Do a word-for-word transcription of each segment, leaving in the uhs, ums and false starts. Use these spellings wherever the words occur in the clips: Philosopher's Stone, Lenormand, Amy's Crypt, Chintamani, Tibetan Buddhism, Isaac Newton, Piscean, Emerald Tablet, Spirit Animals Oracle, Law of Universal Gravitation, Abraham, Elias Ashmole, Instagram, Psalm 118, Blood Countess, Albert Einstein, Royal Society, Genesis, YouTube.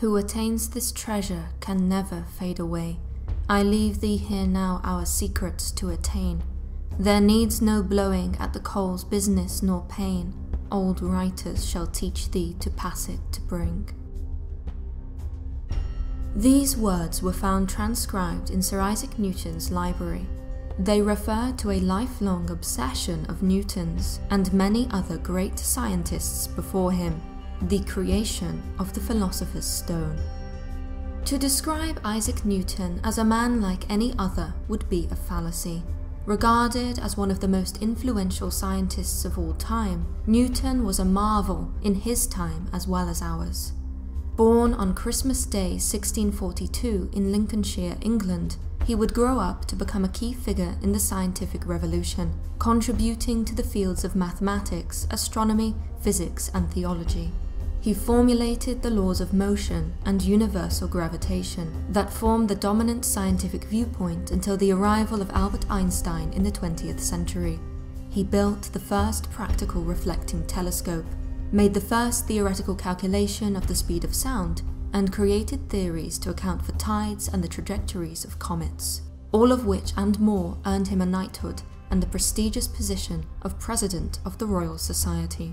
who attains this treasure can never fade away. I leave thee here now our secrets to attain. There needs no blowing at the coal's business nor pain. Old writers shall teach thee to pass it to bring. These words were found transcribed in Sir Isaac Newton's library. They refer to a lifelong obsession of Newton's and many other great scientists before him, the creation of the Philosopher's Stone. To describe Isaac Newton as a man like any other would be a fallacy. Regarded as one of the most influential scientists of all time, Newton was a marvel in his time as well as ours. Born on Christmas Day sixteen forty-two in Lincolnshire, England, he would grow up to become a key figure in the scientific revolution, contributing to the fields of mathematics, astronomy, physics, and theology. He formulated the laws of motion and universal gravitation that formed the dominant scientific viewpoint until the arrival of Albert Einstein in the twentieth century. He built the first practical reflecting telescope, made the first theoretical calculation of the speed of sound, and created theories to account for tides and the trajectories of comets, all of which and more earned him a knighthood and the prestigious position of President of the Royal Society.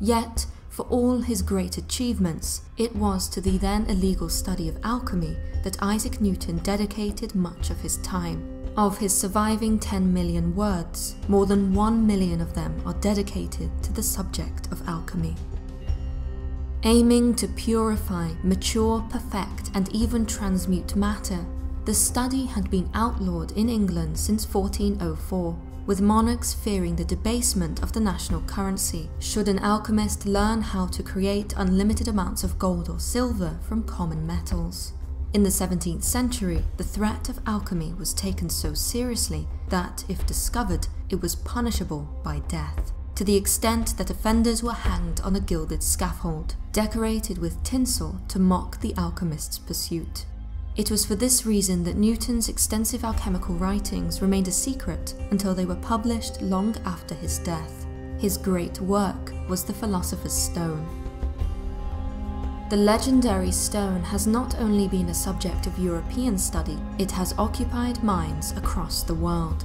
Yet, for all his great achievements, it was to the then illegal study of alchemy that Isaac Newton dedicated much of his time. Of his surviving ten million words, more than one million of them are dedicated to the subject of alchemy. Aiming to purify, mature, perfect, and even transmute matter, the study had been outlawed in England since fourteen oh four, with monarchs fearing the debasement of the national currency should an alchemist learn how to create unlimited amounts of gold or silver from common metals. In the seventeenth century, the threat of alchemy was taken so seriously that, if discovered, it was punishable by death, to the extent that offenders were hanged on a gilded scaffold, decorated with tinsel to mock the alchemist's pursuit. It was for this reason that Newton's extensive alchemical writings remained a secret until they were published long after his death. His great work was the Philosopher's Stone. The legendary stone has not only been a subject of European study, it has occupied minds across the world.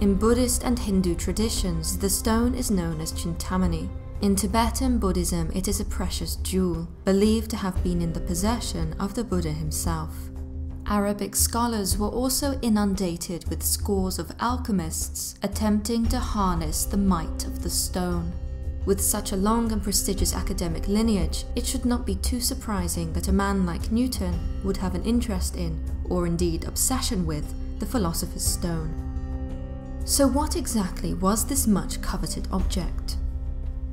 In Buddhist and Hindu traditions, the stone is known as Chintamani. In Tibetan Buddhism, it is a precious jewel, believed to have been in the possession of the Buddha himself. Arabic scholars were also inundated with scores of alchemists attempting to harness the might of the stone. With such a long and prestigious academic lineage, it should not be too surprising that a man like Newton would have an interest in, or indeed obsession with, the Philosopher's Stone. So what exactly was this much coveted object?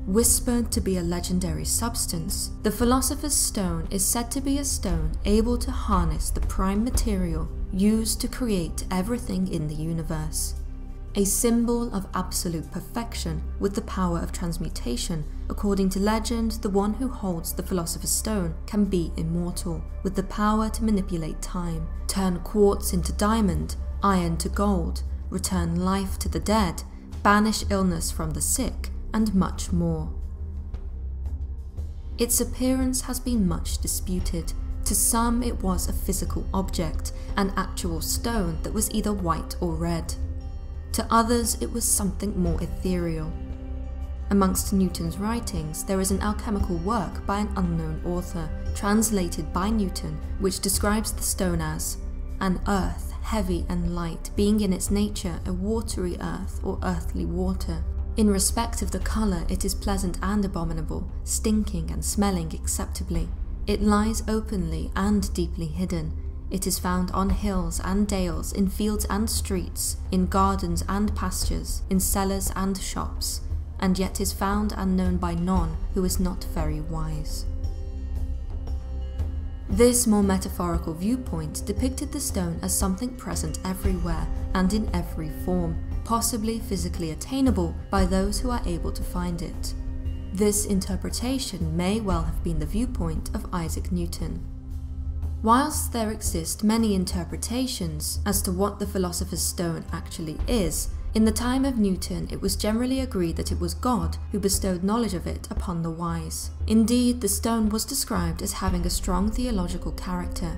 Whispered to be a legendary substance, the Philosopher's Stone is said to be a stone able to harness the prime material used to create everything in the universe. A symbol of absolute perfection with the power of transmutation, according to legend, the one who holds the Philosopher's Stone can be immortal, with the power to manipulate time, turn quartz into diamond, iron to gold, return life to the dead, banish illness from the sick, and much more. Its appearance has been much disputed. To some it was a physical object, an actual stone that was either white or red. To others it was something more ethereal. Amongst Newton's writings there is an alchemical work by an unknown author, translated by Newton, which describes the stone as an earth heavy and light, being in its nature a watery earth or earthly water. In respect of the colour it is pleasant and abominable, stinking and smelling acceptably. It lies openly and deeply hidden. It is found on hills and dales, in fields and streets, in gardens and pastures, in cellars and shops, and yet is found and known by none who is not very wise. This more metaphorical viewpoint depicted the stone as something present everywhere and in every form, possibly physically attainable by those who are able to find it. This interpretation may well have been the viewpoint of Isaac Newton. Whilst there exist many interpretations as to what the Philosopher's Stone actually is, In the time of Newton, it was generally agreed that it was God who bestowed knowledge of it upon the wise. Indeed, the stone was described as having a strong theological character.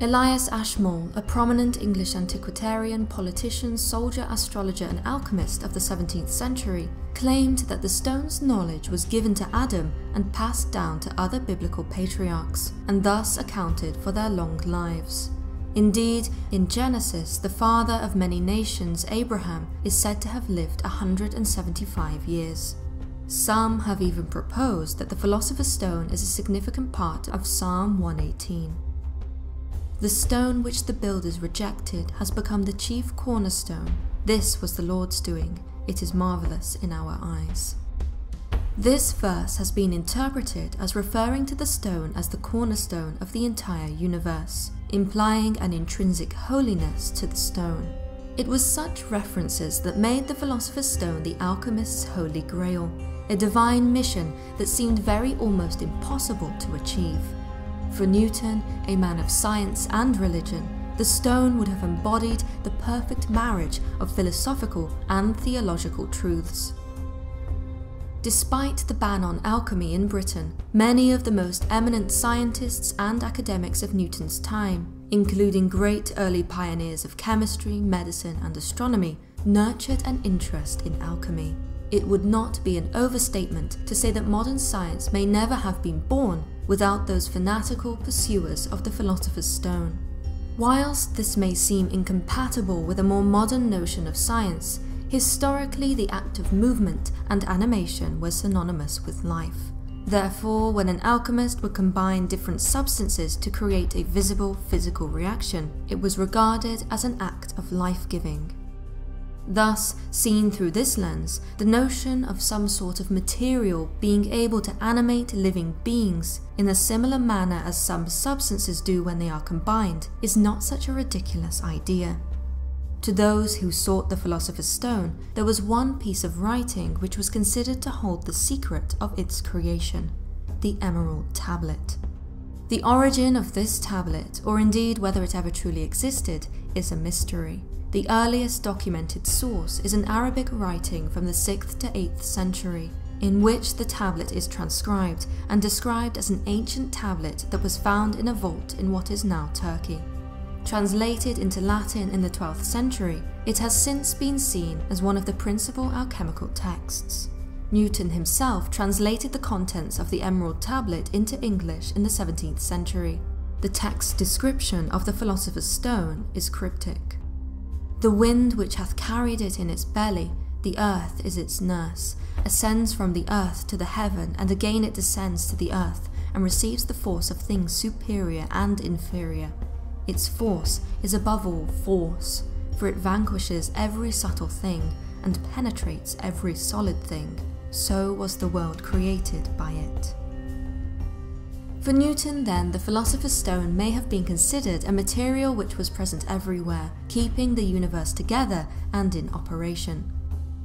Elias Ashmole, a prominent English antiquarian, politician, soldier, astrologer and alchemist of the seventeenth century, claimed that the stone's knowledge was given to Adam and passed down to other biblical patriarchs, and thus accounted for their long lives. Indeed, in Genesis, the father of many nations, Abraham, is said to have lived one hundred seventy-five years. Some have even proposed that the Philosopher's Stone is a significant part of Psalm one eighteen. The stone which the builders rejected has become the chief cornerstone. This was the Lord's doing. It is marvelous in our eyes. This verse has been interpreted as referring to the stone as the cornerstone of the entire universe, implying an intrinsic holiness to the stone. It was such references that made the Philosopher's Stone the alchemist's holy grail, a divine mission that seemed very almost impossible to achieve. For Newton, a man of science and religion, the stone would have embodied the perfect marriage of philosophical and theological truths. Despite the ban on alchemy in Britain, many of the most eminent scientists and academics of Newton's time, including great early pioneers of chemistry, medicine, and astronomy, nurtured an interest in alchemy. It would not be an overstatement to say that modern science may never have been born without those fanatical pursuers of the Philosopher's Stone. Whilst this may seem incompatible with a more modern notion of science, historically, the act of movement and animation was synonymous with life. Therefore, when an alchemist would combine different substances to create a visible physical reaction, it was regarded as an act of life-giving. Thus, seen through this lens, the notion of some sort of material being able to animate living beings in a similar manner as some substances do when they are combined is not such a ridiculous idea. To those who sought the Philosopher's Stone, there was one piece of writing which was considered to hold the secret of its creation, the Emerald Tablet. The origin of this tablet, or indeed whether it ever truly existed, is a mystery. The earliest documented source is an Arabic writing from the sixth to eighth century, in which the tablet is transcribed and described as an ancient tablet that was found in a vault in what is now Turkey. Translated into Latin in the twelfth century, it has since been seen as one of the principal alchemical texts. Newton himself translated the contents of the Emerald Tablet into English in the seventeenth century. The text's description of the Philosopher's Stone is cryptic. The wind which hath carried it in its belly, the earth is its nurse, ascends from the earth to the heaven, and again it descends to the earth, and receives the force of things superior and inferior. Its force is above all force, for it vanquishes every subtle thing and penetrates every solid thing. So was the world created by it. For Newton, then, the Philosopher's Stone may have been considered a material which was present everywhere, keeping the universe together and in operation.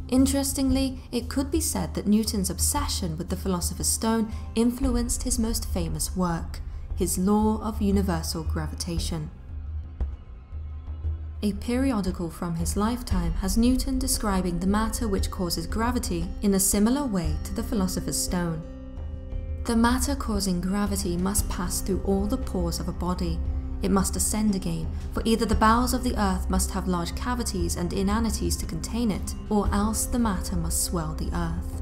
Interestingly, it could be said that Newton's obsession with the Philosopher's Stone influenced his most famous work, his Law of Universal Gravitation. A periodical from his lifetime has Newton describing the matter which causes gravity in a similar way to the Philosopher's Stone. The matter causing gravity must pass through all the pores of a body. It must ascend again, for either the bowels of the earth must have large cavities and inanities to contain it, or else the matter must swell the earth.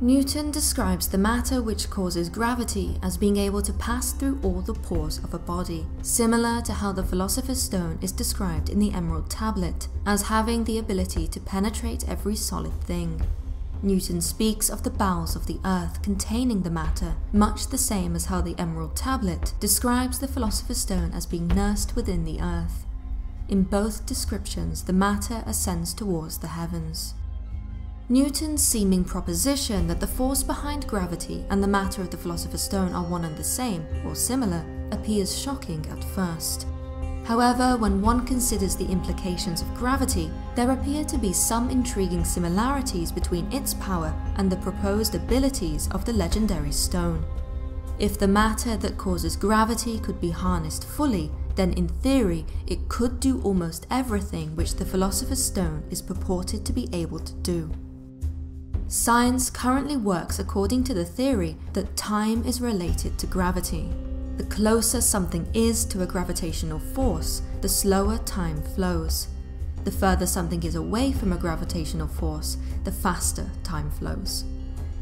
Newton describes the matter which causes gravity as being able to pass through all the pores of a body, similar to how the Philosopher's Stone is described in the Emerald Tablet, as having the ability to penetrate every solid thing. Newton speaks of the bowels of the earth containing the matter, much the same as how the Emerald Tablet describes the Philosopher's Stone as being nursed within the earth. In both descriptions, the matter ascends towards the heavens. Newton's seeming proposition that the force behind gravity and the matter of the Philosopher's Stone are one and the same, or similar, appears shocking at first. However, when one considers the implications of gravity, there appear to be some intriguing similarities between its power and the proposed abilities of the legendary stone. If the matter that causes gravity could be harnessed fully, then in theory it could do almost everything which the Philosopher's Stone is purported to be able to do. Science currently works according to the theory that time is related to gravity. The closer something is to a gravitational force, the slower time flows. The further something is away from a gravitational force, the faster time flows.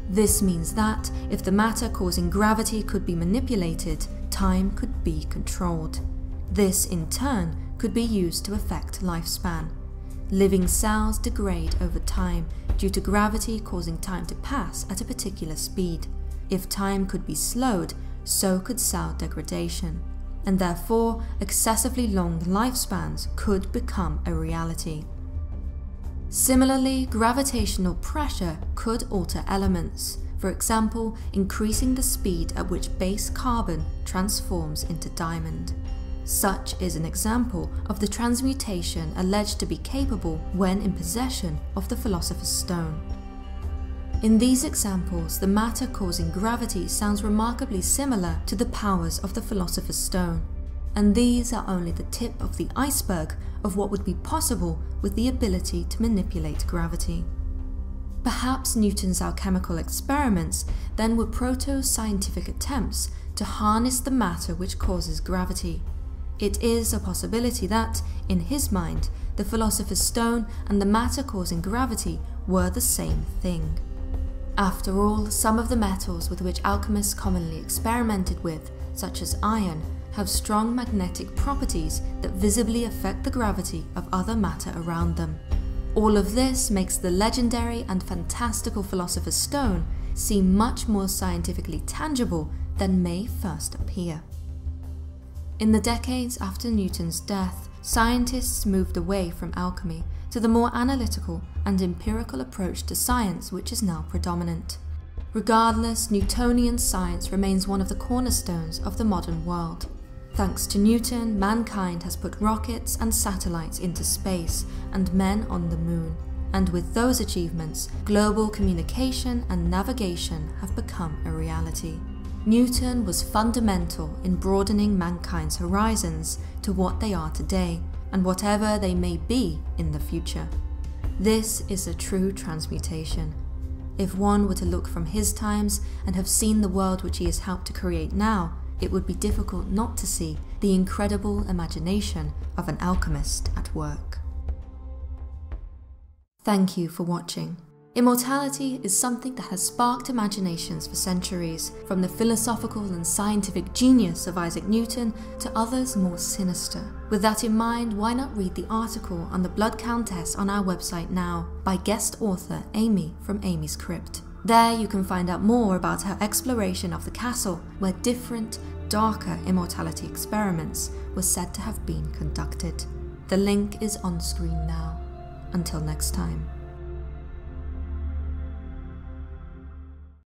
This means that, if the matter causing gravity could be manipulated, time could be controlled. This, in turn, could be used to affect lifespan. Living cells degrade over time due to gravity causing time to pass at a particular speed. If time could be slowed, so could cell degradation, and therefore excessively long lifespans could become a reality. Similarly, gravitational pressure could alter elements, for example, increasing the speed at which base carbon transforms into diamond. Such is an example of the transmutation alleged to be capable when in possession of the Philosopher's Stone. In these examples, the matter causing gravity sounds remarkably similar to the powers of the Philosopher's Stone, and these are only the tip of the iceberg of what would be possible with the ability to manipulate gravity. Perhaps Newton's alchemical experiments then were proto-scientific attempts to harness the matter which causes gravity. It is a possibility that, in his mind, the Philosopher's Stone and the matter causing gravity were the same thing. After all, some of the metals with which alchemists commonly experimented with, such as iron, have strong magnetic properties that visibly affect the gravity of other matter around them. All of this makes the legendary and fantastical Philosopher's Stone seem much more scientifically tangible than may first appear. In the decades after Newton's death, scientists moved away from alchemy to the more analytical and empirical approach to science which is now predominant. Regardless, Newtonian science remains one of the cornerstones of the modern world. Thanks to Newton, mankind has put rockets and satellites into space and men on the moon, and with those achievements, global communication and navigation have become a reality. Newton was fundamental in broadening mankind's horizons to what they are today, and whatever they may be in the future. This is a true transmutation. If one were to look from his times and have seen the world which he has helped to create now, it would be difficult not to see the incredible imagination of an alchemist at work. Thank you for watching. Immortality is something that has sparked imaginations for centuries, from the philosophical and scientific genius of Isaac Newton to others more sinister. With that in mind, why not read the article on the Blood Countess on our website now, by guest author Amy from Amy's Crypt. There you can find out more about her exploration of the castle, where different, darker immortality experiments were said to have been conducted. The link is on screen now. Until next time.